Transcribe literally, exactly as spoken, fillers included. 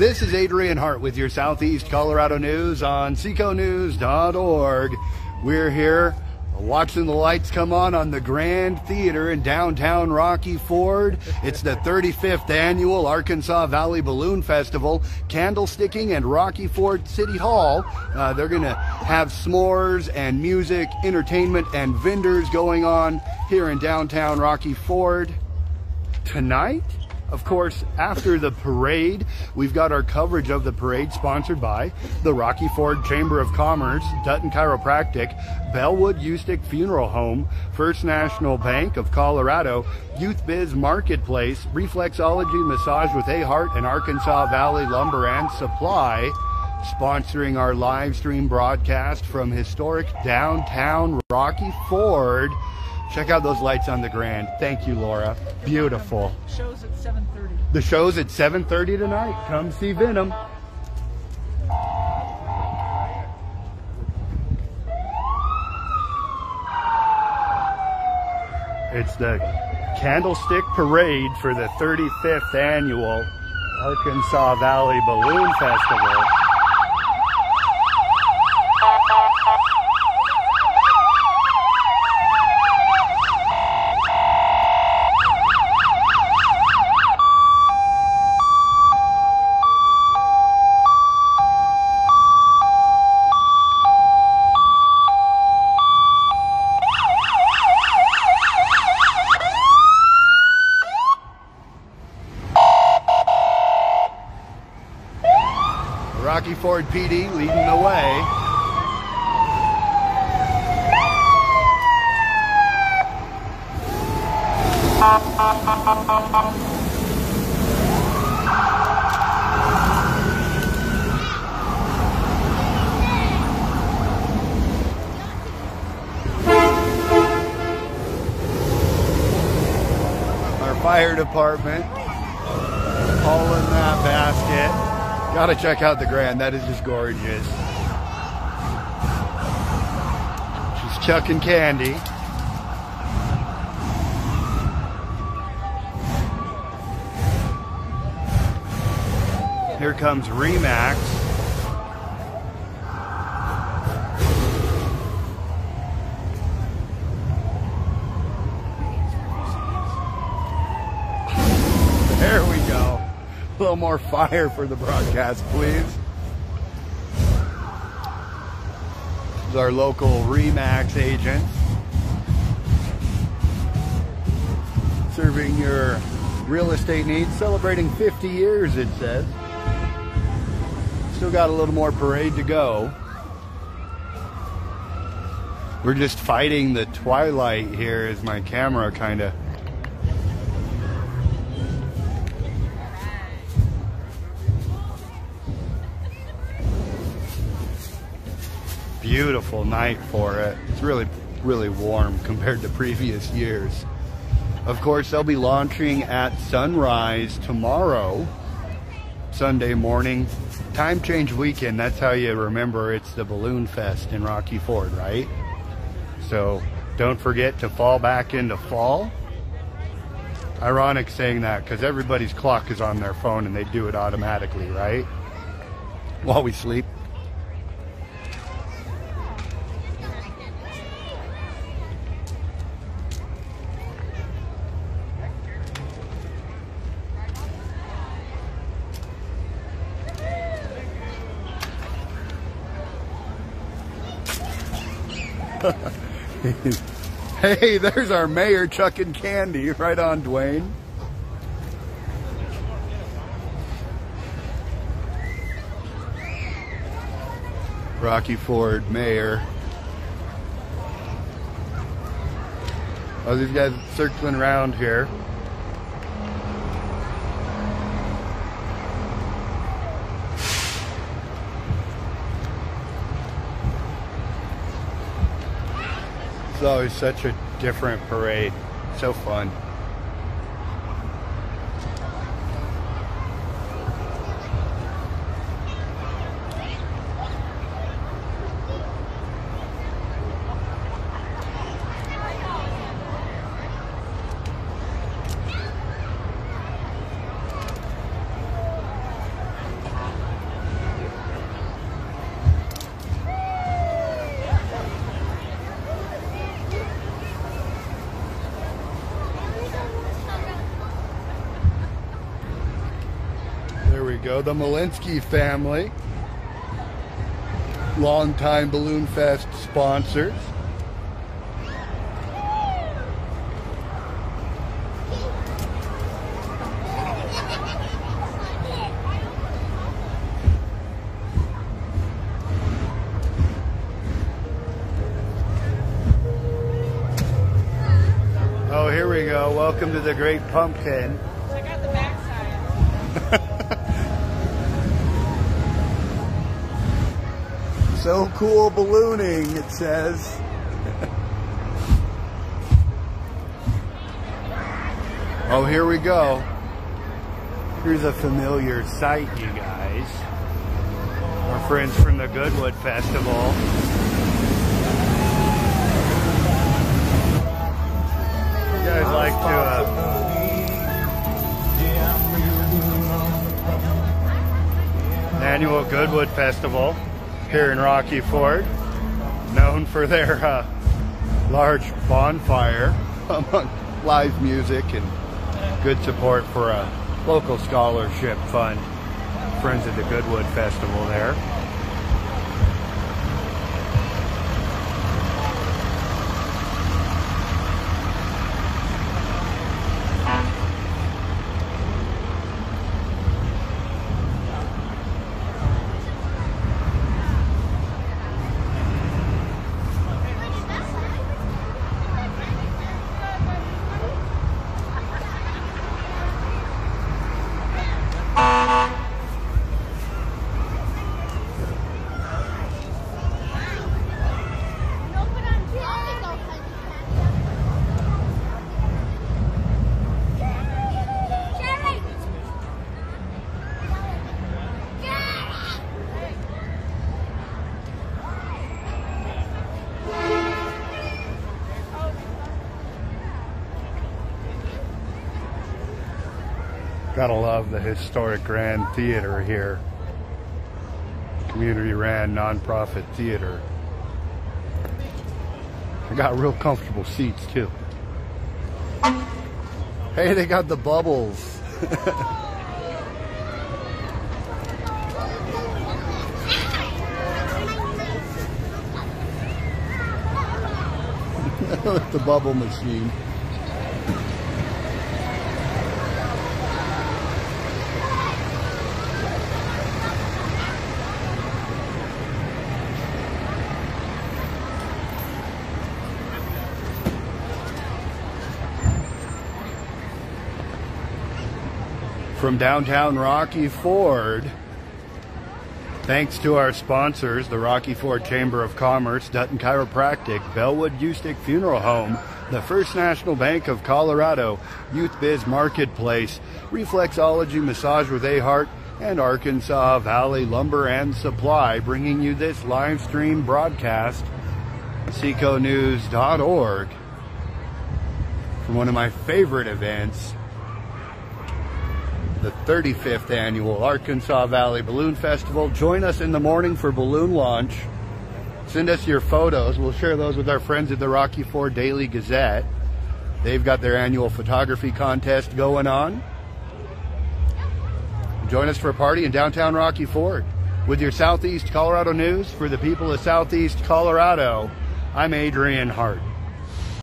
This is Adrian Hart with your Southeast Colorado News on seco news dot org. We're here watching the lights come on on the Grand Theater in downtown Rocky Ford. It's the thirty-fifth annual Arkansas Valley Balloon Festival, candlesticking, and Rocky Ford City Hall. Uh, they're going to have s'mores and music, entertainment, and vendors going on here in downtown Rocky Ford tonight. Of course, after the parade, we've got our coverage of the parade sponsored by the Rocky Ford Chamber of Commerce, Dutton Chiropractic, Bellwood Ustick Funeral Home, First National Bank of Colorado, YouthBiz Marketplace, Reflexology, Massage with A. Hart, and Arkansas Valley Lumber and Supply, sponsoring our live stream broadcast from historic downtown Rocky Ford. Check out those lights on the Grand. Thank you, Laura. Beautiful. The show's at seven thirty. The show's at seven thirty tonight. Come see Venom. It's the Candlestick Parade for the thirty-fifth annual Arkansas Valley Balloon Festival. Rocky Ford P D leading the way. Our fire department hauling that basket. Gotta check out the Grand. That is just gorgeous. She's chucking candy. Here comes RE/MAX. There we go. A little more fire for the broadcast, please. This is our local RE/MAX agent serving your real estate needs, celebrating fifty years, it says. Still got a little more parade to go. We're just fighting the twilight here as my camera kind of beautiful night for it. It's really, really warm compared to previous years. Of course, they'll be launching at sunrise tomorrow, Sunday morning. Time change weekend, that's how you remember it's the Balloon Fest in Rocky Ford, right? So don't forget to fall back into fall. Ironic saying that because everybody's clock is on their phone and they do it automatically, right? While we sleep. Hey, there's our mayor chucking candy right on Dwayne. Rocky Ford mayor. Oh, these guys circling around here. It's always such a different parade. So fun. go. The Malinsky family, longtime Balloon Fest sponsors. Welcome to the Great Pumpkin. So I got the backside. So cool ballooning, it says. Oh, here we go. Here's a familiar sight, you guys. Our friends from the Goodwood Festival. I'd like to uh, annual Goodwood Festival here in Rocky Ford, known for their uh, large bonfire among live music and good support for a local scholarship fund, friends of the Goodwood Festival there. Gotta love the historic Grand Theater here. Community-run, nonprofit theater. They got real comfortable seats too. Hey, they got the bubbles. The bubble machine. From downtown Rocky Ford, thanks to our sponsors, the Rocky Ford Chamber of Commerce, Dutton Chiropractic, Bellwood Ustick Funeral Home, the First National Bank of Colorado, YouthBiz Marketplace, Reflexology Massage with A. Hart, and Arkansas Valley Lumber and Supply, bringing you this live stream broadcast, seco news dot org, from one of my favorite events, the thirty-fifth Annual Arkansas Valley Balloon Festival. Join us in the morning for balloon launch. Send us your photos. We'll share those with our friends at the Rocky Ford Daily Gazette. They've got their annual photography contest going on. Join us for a party in downtown Rocky Ford with your Southeast Colorado news for the people of Southeast Colorado. I'm Adrian Hart.